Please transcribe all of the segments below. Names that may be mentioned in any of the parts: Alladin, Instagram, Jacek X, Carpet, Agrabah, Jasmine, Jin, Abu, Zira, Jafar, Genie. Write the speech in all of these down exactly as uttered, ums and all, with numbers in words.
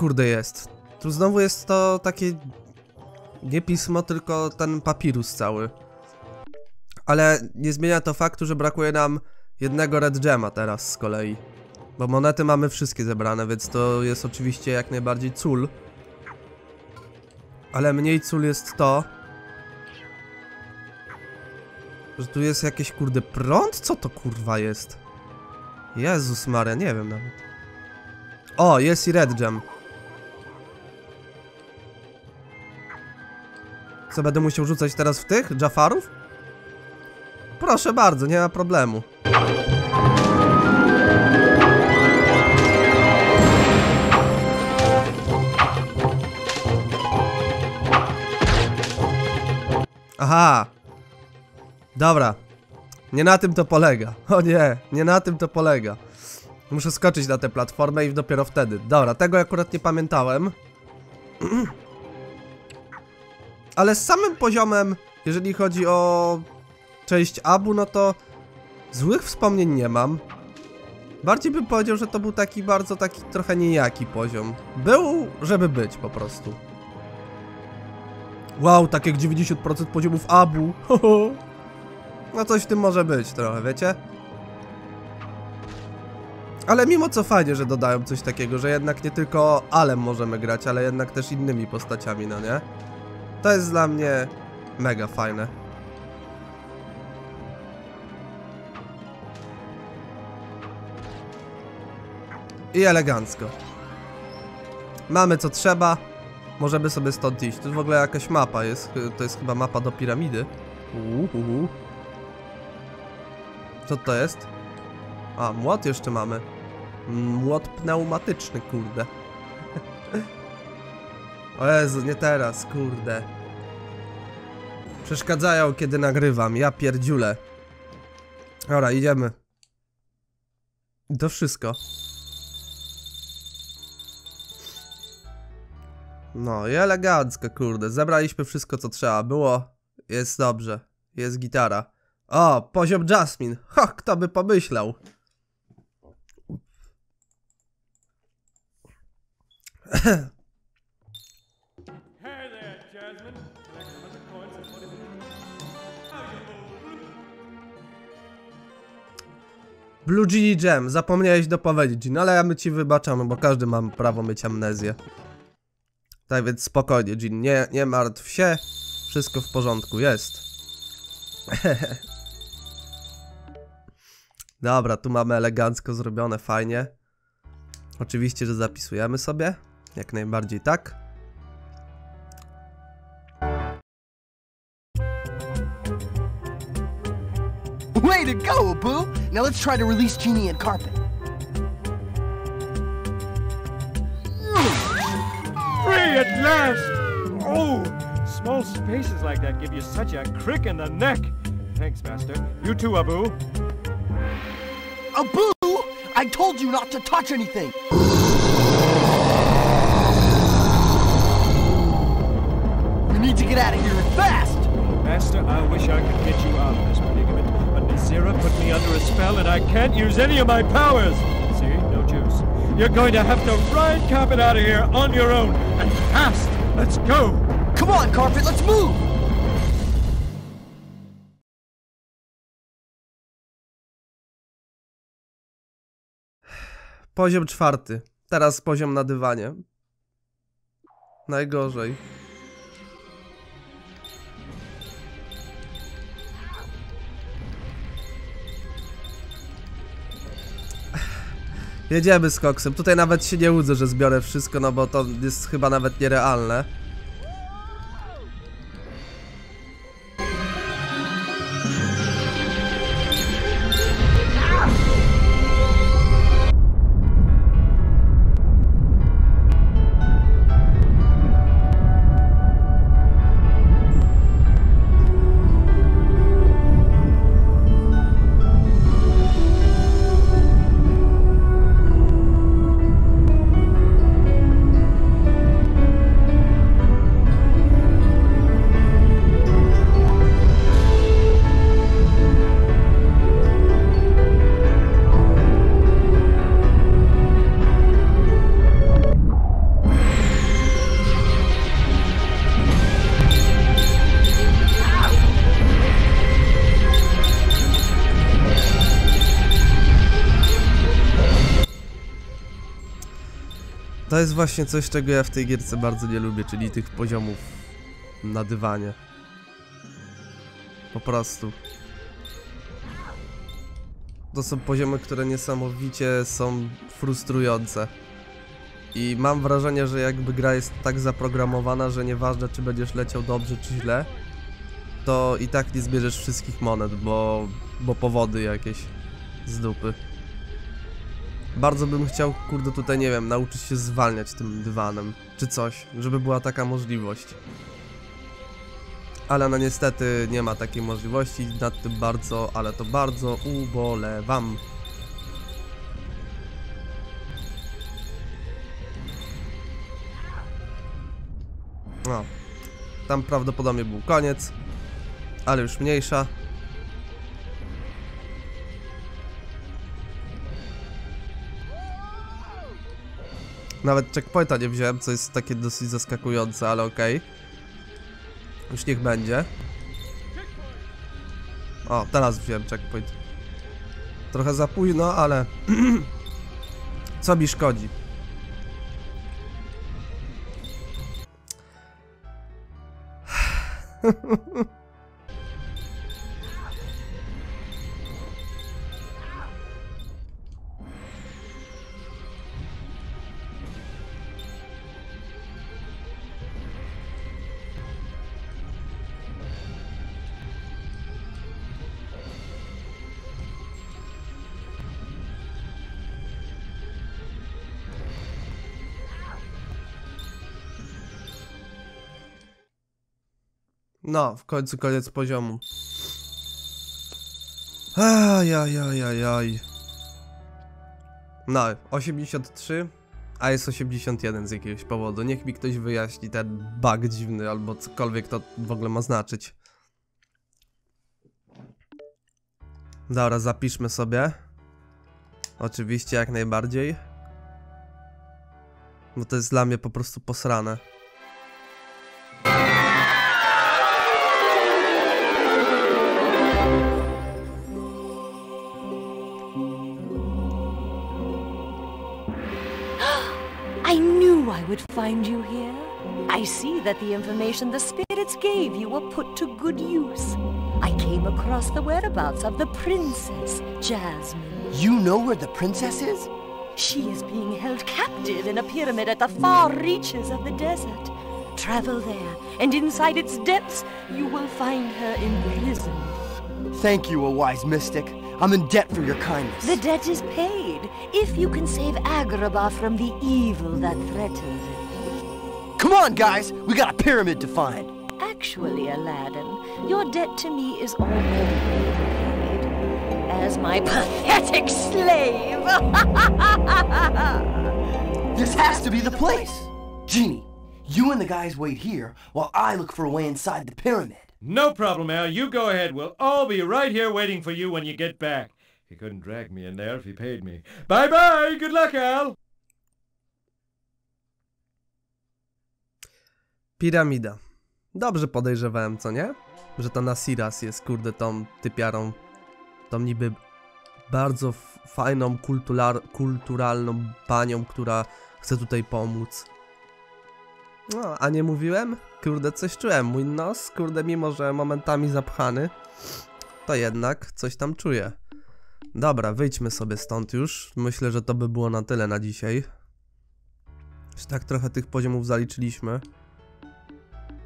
kurde jest. Tu znowu jest to takie... nie pismo, tylko ten papirus cały. Ale nie zmienia to faktu, że brakuje nam jednego red gema teraz z kolei. Bo monety mamy wszystkie zebrane, więc to jest oczywiście jak najbardziej cul. Ale mniej cul jest to, że tu jest jakiś kurde prąd? Co to kurwa jest? Jezus Maria, nie wiem nawet. O, jest i red gem. Co, będę musiał rzucać teraz w tych Jafarów? Proszę bardzo, nie ma problemu. Aha. Dobra. Nie na tym to polega. O nie, nie na tym to polega. Muszę skoczyć na tę platformę i dopiero wtedy. Dobra, tego akurat nie pamiętałem. Ale z samym poziomem, jeżeli chodzi o część Abu, no to złych wspomnień nie mam. Bardziej bym powiedział, że to był taki bardzo taki trochę niejaki poziom. Był, żeby być po prostu. Wow, tak jak dziewięćdziesiąt procent poziomów Abu. No coś w tym może być trochę, wiecie? Ale mimo co fajnie, że dodają coś takiego, że jednak nie tylko Alem możemy grać, ale jednak też innymi postaciami, no nie? To jest dla mnie mega fajne. I elegancko. Mamy co trzeba. Możemy sobie stąd iść. Tu w ogóle jakaś mapa jest. To jest chyba mapa do piramidy. Uhuhu. Co to jest? A, młot jeszcze mamy. Młot pneumatyczny, kurde. O Jezu, nie teraz, kurde. Przeszkadzają, kiedy nagrywam. Ja pierdziulę. Dobra, idziemy. To wszystko. No i elegancko, kurde. Zebraliśmy wszystko, co trzeba było. Jest dobrze. Jest gitara. O, poziom Jasmine. Ho, kto by pomyślał. Blue Genie Jam. Zapomniałeś dopowiedzieć, Jin, ale ja my ci wybaczamy, bo każdy ma prawo mieć amnezję. Tak więc spokojnie, Jin, nie, nie martw się. Wszystko w porządku jest. Dobra, tu mamy elegancko zrobione, fajnie. Oczywiście, że zapisujemy sobie. Jak najbardziej tak. Way to go, Abu! Now let's try to release Genie and Carpet. Free at last! Oh, small spaces like that give you such a crick in the neck. Thanks, Master. You too, Abu. Abu! I told you not to touch anything! We need to get out of here fast! Master, I wish I could get you out of this predicament, but Zira put me under a spell and I can't use any of my powers! See? No juice. You're going to have to ride Carpet out of here on your own, and fast! Let's go! Come on, Carpet, let's move! Poziom czwarty. Teraz poziom na dywanie. Najgorzej. Jedziemy z koksem. Tutaj nawet się nie łudzę, że zbiorę wszystko, no bo to jest chyba nawet nierealne. jest właśnie coś, czego ja w tej gierce bardzo nie lubię, czyli tych poziomów na dywanie. Po prostu. To są poziomy, które niesamowicie są frustrujące. I mam wrażenie, że jakby gra jest tak zaprogramowana, że nieważne czy będziesz leciał dobrze czy źle, to i tak nie zbierzesz wszystkich monet, bo, bo powody jakieś z dupy. Bardzo bym chciał, kurde, tutaj nie wiem, nauczyć się zwalniać tym dywanem, czy coś, żeby była taka możliwość. Ale no niestety nie ma takiej możliwości, nad tym bardzo, ale to bardzo ubolewam. No, tam prawdopodobnie był koniec, ale już mniejsza. Nawet checkpointa nie wziąłem, co jest takie dosyć zaskakujące, ale okej. Okay. Już niech będzie. O, teraz wziąłem checkpoint. Trochę za późno, ale co mi szkodzi. No, w końcu koniec poziomu. Ajajajajaj. No, osiemdziesiąt trzy, a jest osiemdziesiąt jeden z jakiegoś powodu. Niech mi ktoś wyjaśni ten bug dziwny, albo cokolwiek to w ogóle ma znaczyć. Dobra, zapiszmy sobie. Oczywiście jak najbardziej. Bo to jest dla mnie po prostu posrane. Would find you here. I see that the information the spirits gave you were put to good use. I came across the whereabouts of the princess, Jasmine. You know where the princess is? She is being held captive in a pyramid at the far reaches of the desert. Travel there, and inside its depths, you will find her imprisoned. Thank you, a wise mystic. I'm in debt for your kindness. The debt is paid, if you can save Agrabah from the evil that threatens it. Come on, guys! We got a pyramid to find! Actually, Aladdin, your debt to me is already paid. As my pathetic slave! This has to be the place! Genie, you and the guys wait here, while I look for a way inside the pyramid. No problem, Al. You go ahead. We'll all be right here waiting for you when you get back. He couldn't drag me in there if he paid me. Bye-bye! Good luck, Al! Piramida. Dobrze podejrzewałem, co nie? Że ta Nasiras jest, kurde, tą typiarą, tą niby bardzo fajną, kulturalną panią, która chce tutaj pomóc. No, a nie mówiłem? Kurde, coś czułem. Mój nos, kurde, mimo że momentami zapchany, to jednak coś tam czuję. Dobra, wyjdźmy sobie stąd już. Myślę, że to by było na tyle na dzisiaj. Już tak trochę tych poziomów zaliczyliśmy.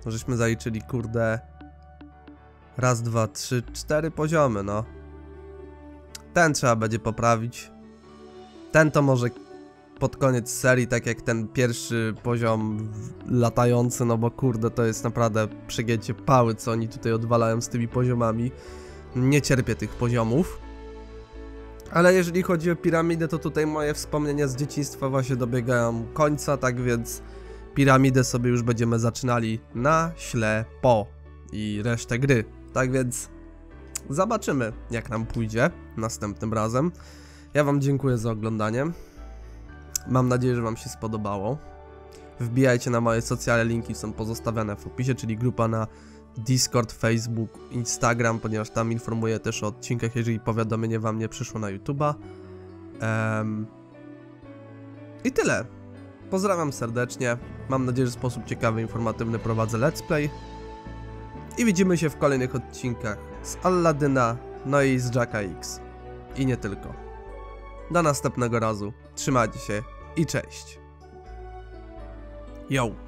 Żeśmy zaliczyli, kurde, raz, dwa, trzy, cztery poziomy, no. Ten trzeba będzie poprawić. Ten to może... pod koniec serii, tak jak ten pierwszy poziom latający, no bo kurde, to jest naprawdę przegięcie pały, co oni tutaj odwalają z tymi poziomami. Nie cierpię tych poziomów. Ale jeżeli chodzi o piramidę, to tutaj moje wspomnienia z dzieciństwa właśnie dobiegają końca, tak więc piramidę sobie już będziemy zaczynali na ślepo i resztę gry. Tak więc zobaczymy, jak nam pójdzie następnym razem. Ja wam dziękuję za oglądanie. Mam nadzieję, że wam się spodobało. Wbijajcie na moje socjale, linki są pozostawiane w opisie, czyli grupa na Discord, Facebook, Instagram, ponieważ tam informuję też o odcinkach, jeżeli powiadomienie wam nie przyszło na YouTube'a. Um, I tyle. Pozdrawiam serdecznie, mam nadzieję, że w sposób ciekawy, informatywny prowadzę let's play. I widzimy się w kolejnych odcinkach z Alladyna, no i z Jacka X. I nie tylko. Do następnego razu, trzymajcie się i cześć. Yo!